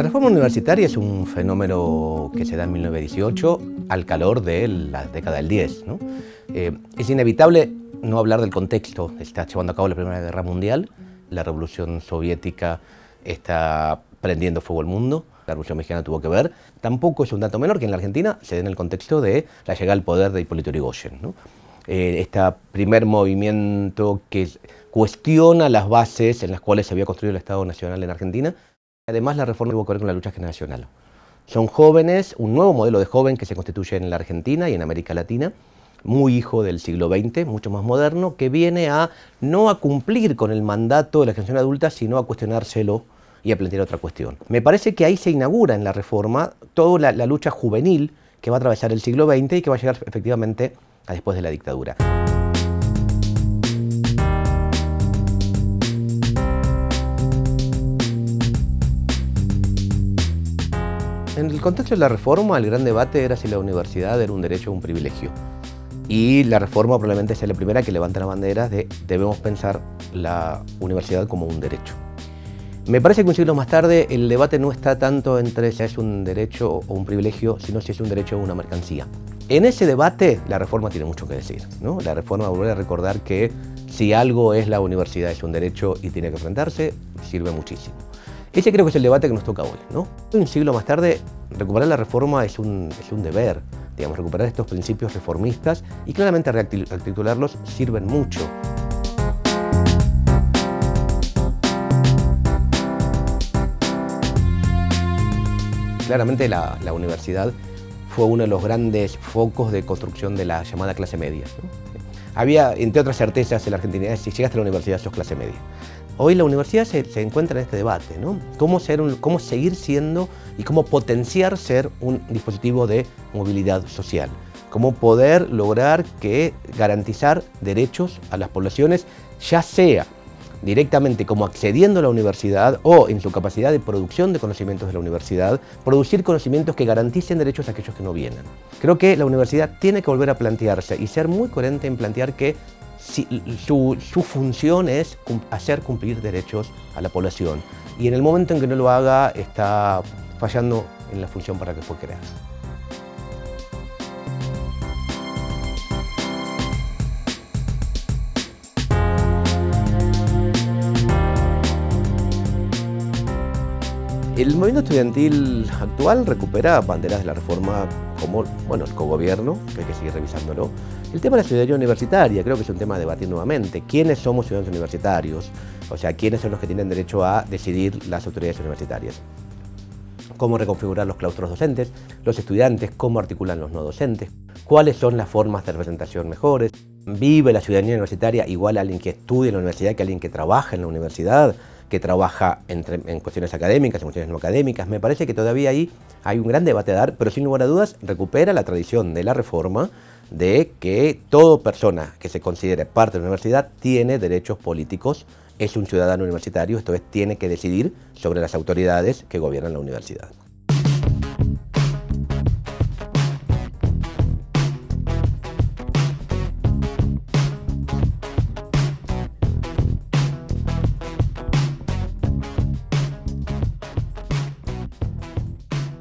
La reforma universitaria es un fenómeno que se da en 1918 al calor de la década del 10, ¿no? Es inevitable no hablar del contexto. Está llevando a cabo la Primera Guerra Mundial, la Revolución Soviética está prendiendo fuego al mundo, la Revolución Mexicana tuvo que ver. Tampoco es un dato menor que en la Argentina se dé en el contexto de la llegada al poder de Hipólito Yrigoyen, ¿no? Este primer movimiento que cuestiona las bases en las cuales se había construido el Estado Nacional en Argentina. Además, la reforma tuvo que ver con la lucha generacional. Son jóvenes, un nuevo modelo de joven que se constituye en la Argentina y en América Latina, muy hijo del siglo XX, mucho más moderno, que viene a no a cumplir con el mandato de la generación adulta, sino a cuestionárselo y a plantear otra cuestión. Me parece que ahí se inaugura en la reforma toda la lucha juvenil que va a atravesar el siglo XX y que va a llegar efectivamente a después de la dictadura. En el contexto de la reforma, el gran debate era si la universidad era un derecho o un privilegio. Y la reforma probablemente sea la primera que levanta la bandera de debemos pensar la universidad como un derecho. Me parece que un siglo más tarde el debate no está tanto entre si es un derecho o un privilegio, sino si es un derecho o una mercancía. En ese debate la reforma tiene mucho que decir, ¿no? La reforma vuelve a recordar que si algo es la universidad es un derecho y tiene que enfrentarse, sirve muchísimo. Ese creo que es el debate que nos toca hoy, ¿no? Un siglo más tarde, recuperar la reforma es un deber, digamos, recuperar estos principios reformistas y claramente rearticularlos sirven mucho. Claramente la universidad fue uno de los grandes focos de construcción de la llamada clase media, ¿no? Había, entre otras certezas, en la Argentina, si llegaste a la universidad sos clase media. Hoy la universidad se encuentra en este debate, ¿no? Cómo seguir siendo y cómo potenciar ser un dispositivo de movilidad social. Cómo poder lograr garantizar derechos a las poblaciones, ya sea directamente como accediendo a la universidad o en su capacidad de producción de conocimientos de la universidad, producir conocimientos que garanticen derechos a aquellos que no vienen. Creo que la universidad tiene que volver a plantearse y ser muy coherente en plantear que su función es hacer cumplir derechos a la población y en el momento en que no lo haga está fallando en la función para que fue creada. El movimiento estudiantil actual recupera banderas de la reforma como, bueno, el cogobierno, que hay que seguir revisándolo. El tema de la ciudadanía universitaria creo que es un tema a debatir nuevamente. ¿Quiénes somos ciudadanos universitarios? O sea, ¿quiénes son los que tienen derecho a decidir las autoridades universitarias? ¿Cómo reconfigurar los claustros docentes? ¿Los estudiantes? ¿Cómo articulan los no docentes? ¿Cuáles son las formas de representación mejores? ¿Vive la ciudadanía universitaria igual a alguien que estudia en la universidad que a alguien que trabaja en la universidad? Que trabaja en cuestiones académicas, en cuestiones no académicas. Me parece que todavía ahí hay un gran debate a dar, pero sin lugar a dudas recupera la tradición de la reforma de que toda persona que se considere parte de la universidad tiene derechos políticos, es un ciudadano universitario, esto es, tiene que decidir sobre las autoridades que gobiernan la universidad.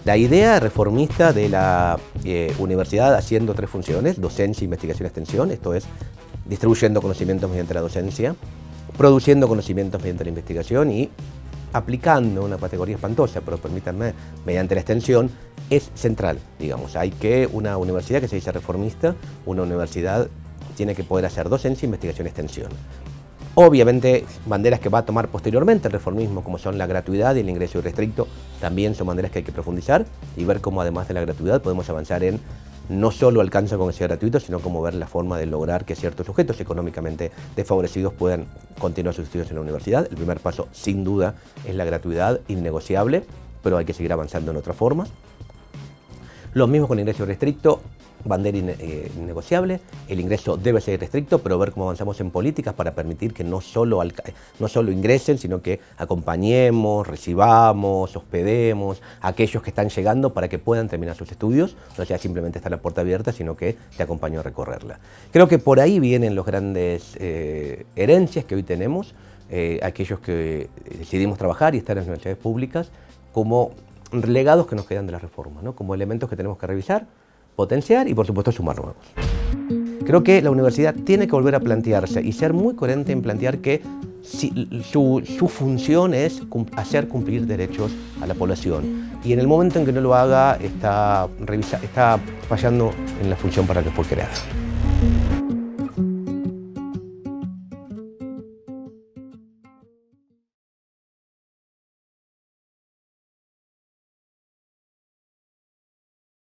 La idea reformista de la universidad haciendo tres funciones, docencia, investigación y extensión, esto es, distribuyendo conocimientos mediante la docencia, produciendo conocimientos mediante la investigación y aplicando una categoría espantosa, pero permítanme, mediante la extensión, es central, digamos. Hay que una universidad que se dice reformista, una universidad tiene que poder hacer docencia, investigación y extensión. Obviamente, banderas que va a tomar posteriormente el reformismo, como son la gratuidad y el ingreso irrestricto, también son banderas que hay que profundizar y ver cómo, además de la gratuidad, podemos avanzar en no solo alcanza con que sea gratuito, sino cómo ver la forma de lograr que ciertos sujetos económicamente desfavorecidos puedan continuar sus estudios en la universidad. El primer paso, sin duda, es la gratuidad innegociable, pero hay que seguir avanzando en otras formas. Lo mismo con el ingreso irrestricto. Bandera innegociable, el ingreso debe ser restricto, pero ver cómo avanzamos en políticas para permitir que no solo ingresen, sino que acompañemos, recibamos, hospedemos a aquellos que están llegando para que puedan terminar sus estudios, no sea simplemente estar la puerta abierta, sino que te acompaño a recorrerla. Creo que por ahí vienen los grandes herencias que hoy tenemos, aquellos que decidimos trabajar y estar en las universidades públicas, como legados que nos quedan de la reforma, ¿no? Como elementos que tenemos que revisar, potenciar y por supuesto sumar nuevos. Creo que la universidad tiene que volver a plantearse y ser muy coherente en plantear que su función es hacer cumplir derechos a la población, y en el momento en que no lo haga está fallando en la función para la que fue creada.